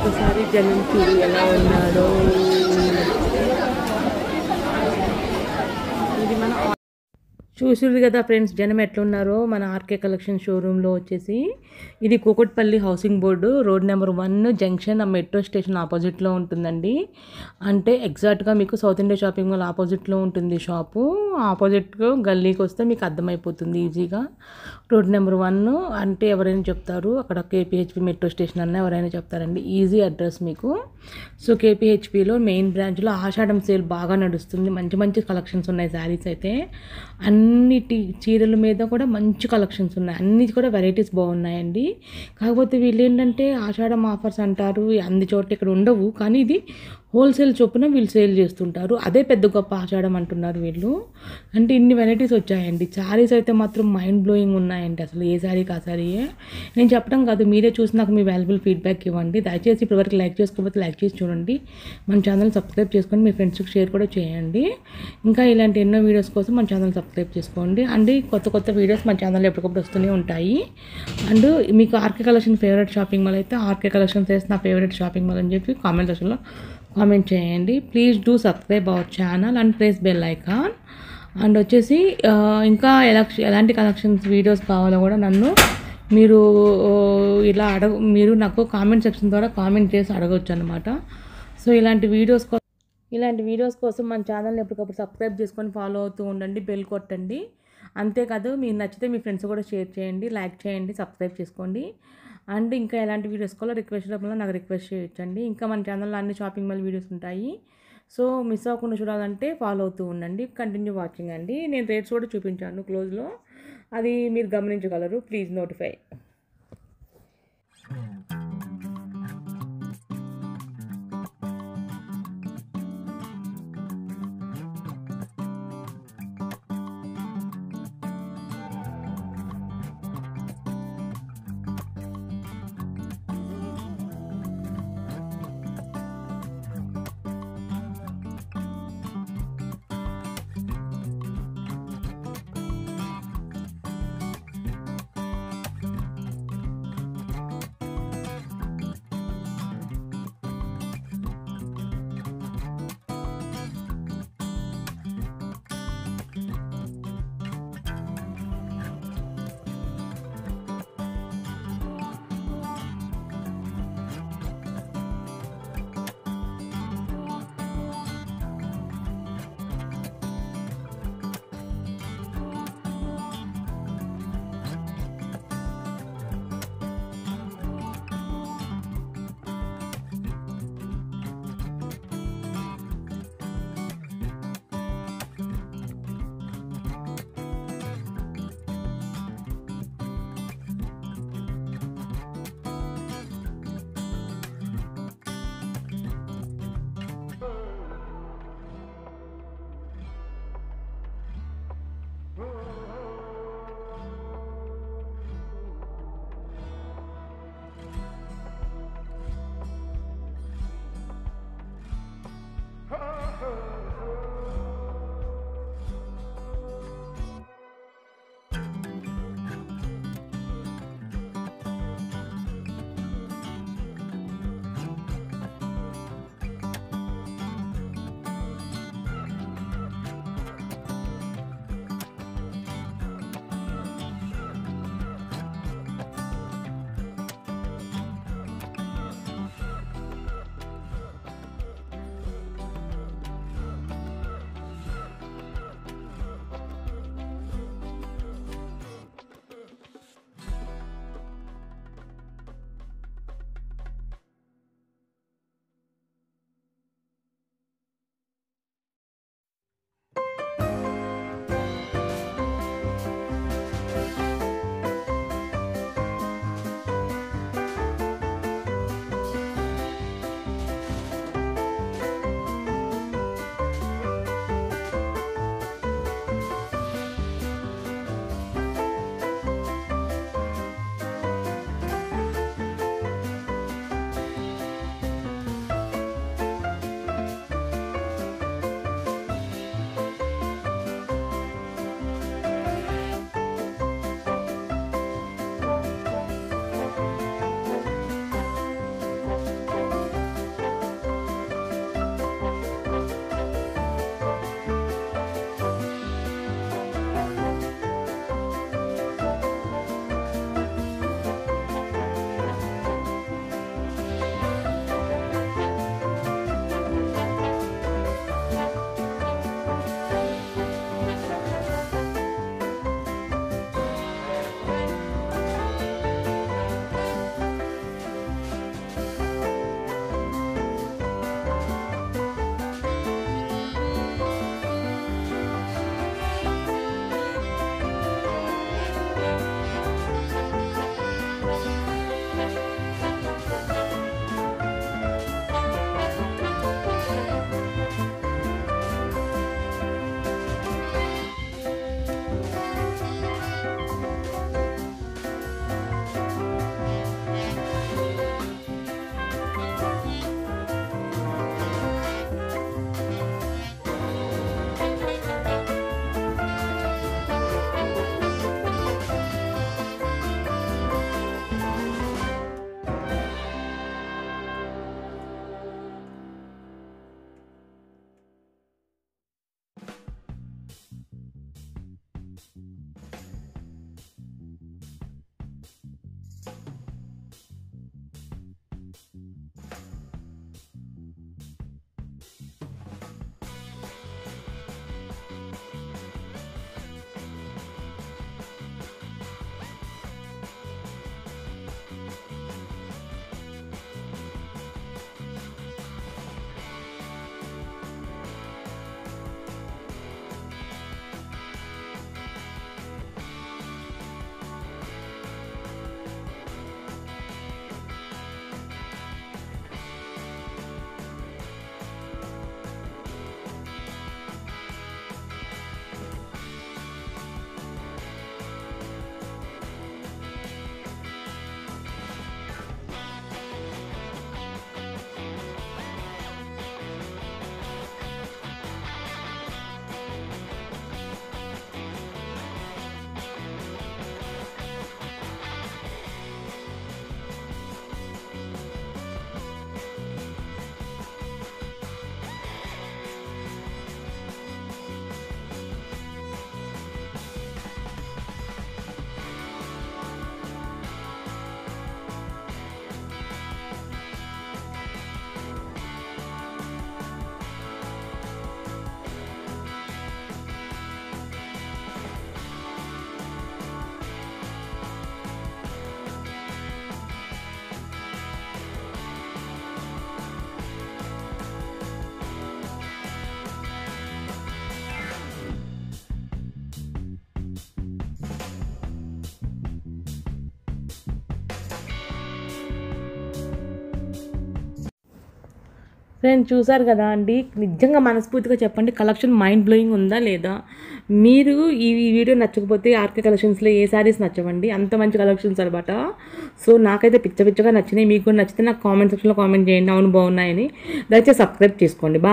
ఒకసారి జనం చూడు ఎలా ఉన్నాడో. ఇది మన చూసింది కదా ఫ్రెండ్స్ జనం ఎట్లున్నారో మన ఆర్కే కలెక్షన్ షోరూంలో. వచ్చేసి ఇది Kukatpally housing board road number 1 junction ఆ మెట్రో స్టేషన్ ఆపోజిట్లో ఉంటుందండి. అంటే ఎగ్జాక్ట్గా మీకు సౌత్ ఇండియా షాపింగ్ మాల్ ఆపోజిట్లో ఉంటుంది షాపు, ఆపోజిట్ గల్లీకి వస్తే మీకు అర్థమైపోతుంది ఈజీగా. రోడ్ నెంబర్ 1 అంటే ఎవరైనా చెప్తారు అక్కడ KPHP మెట్రో స్టేషన్ అన్న ఎవరైనా చెప్తారండి, ఈజీ అడ్రస్ మీకు. సో KPHPలో మెయిన్ బ్రాంచ్లో ఆషాఢం సేల్ బాగా నడుస్తుంది, మంచి మంచి కలెక్షన్స్ ఉన్నాయి. శారీస్ అయితే అన్నిటి చీరల మీద కూడా మంచి కలెక్షన్స్ ఉన్నాయి, అన్ని కూడా వెరైటీస్ బాగున్నాయండి. కాకపోతే వీళ్ళు ఏంటంటే ఆషాఢం ఆఫర్స్ అంటారు, అన్ని చోట్ల ఇక్కడ ఉండవు, కానీ ఇది హోల్సేల్ చొప్పున వీళ్ళు సేల్ చేస్తుంటారు, అదే పెద్ద గొప్ప ఆషాఢం అంటున్నారు వీళ్ళు. అంటే ఇన్ని వెరైటీస్ వచ్చాయండి. శారీస్ అయితే మాత్రం మైండ్ బ్లోయింగ్ ఉన్నాయండి, అసలు ఏ శారీకి ఆ శారీయే. నేను చెప్పడం కాదు, మీరే చూసి నాకు మీ వాల్యుబుల్ ఫీడ్బ్యాక్ ఇవ్వండి. దయచేసి ఇప్పటివరకు లైక్ చేసుకోకపోతే లైక్ చేసి చూడండి, మన ఛానల్ సబ్స్క్రైబ్ చేసుకొని మీ ఫ్రెండ్స్కి షేర్ కూడా చేయండి. ఇంకా ఇలాంటి ఎన్నో వీడియోస్ కోసం మన ఛానల్ సబ్స్క్రైబ్ చేసుకోండి అండి. కొత్త కొత్త వీడియోస్ మన ఛానల్లో ఎప్పటికప్పుడు వస్తూనే ఉంటాయి. అండ్ మీకు RK collection favourite shopping mall అయితే ఆర్కే కలెక్షన్ చేసి నా ఫేవరెట్ షాపింగ్ మాల్ అని చెప్పి కామెంట్ సెక్షన్లో కామెంట్ చేయండి. Please do subscribe our channel and press bell icon. And వచ్చేసి ఇంకా ఎలాంటి కలెక్షన్స్ వీడియోస్ కావాలో కూడా నన్ను మీరు ఇలా మీరు నాకు కామెంట్ సెక్షన్ ద్వారా కామెంట్ చేసి అడగవచ్చు అన్నమాట. సో ఇలాంటి వీడియోస్ కోసం మన ఛానల్ని ఎప్పటికప్పుడు సబ్స్క్రైబ్ చేసుకొని ఫాలో అవుతూ ఉండండి, బెల్ కొట్టండి. అంతేకాదు మీరు నచ్చితే మీ ఫ్రెండ్స్ కూడా షేర్ చేయండి, లైక్ చేయండి, సబ్స్క్రైబ్ చేసుకోండి. అండ్ ఇంకా ఎలాంటి వీడియోస్ కావాలో రిక్వెస్ట్ రూపంలో నాకు రిక్వెస్ట్ చేయొచ్చండి. ఇంకా మన ఛానల్లో అన్ని షాపింగ్ మాల్ వీడియోస్ ఉంటాయి, సో మిస్ అవ్వకుండా చూడాలంటే ఫాలో అవుతూ ఉండండి, కంటిన్యూ వాచింగ్ అండి. నేను రేట్స్ కూడా చూపించాను క్లోజ్లో, అది మీరు గమనించగలరు. Please notify. ఫ్రెండ్స్ చూసారు కదా అండి, నిజంగా మనస్ఫూర్తిగా చెప్పండి కలెక్షన్ మైండ్ బ్లోయింగ్ ఉందా లేదా? మీరు ఈ వీడియో నచ్చకపోతే ఆర్కే కలెక్షన్స్లో ఏ శారీస్ నచ్చవండి, అంత మంచి కలెక్షన్స్ అనమాట. సో నాకైతే పిచ్చ పిచ్చగా నచ్చినాయి, మీకు నచ్చితే నాకు కామెంట్ సెక్షన్లో కామెంట్ చేయండి అవును బాగున్నాయని. దయచేసి సబ్స్క్రైబ్ చేసుకోండి. బాయ్.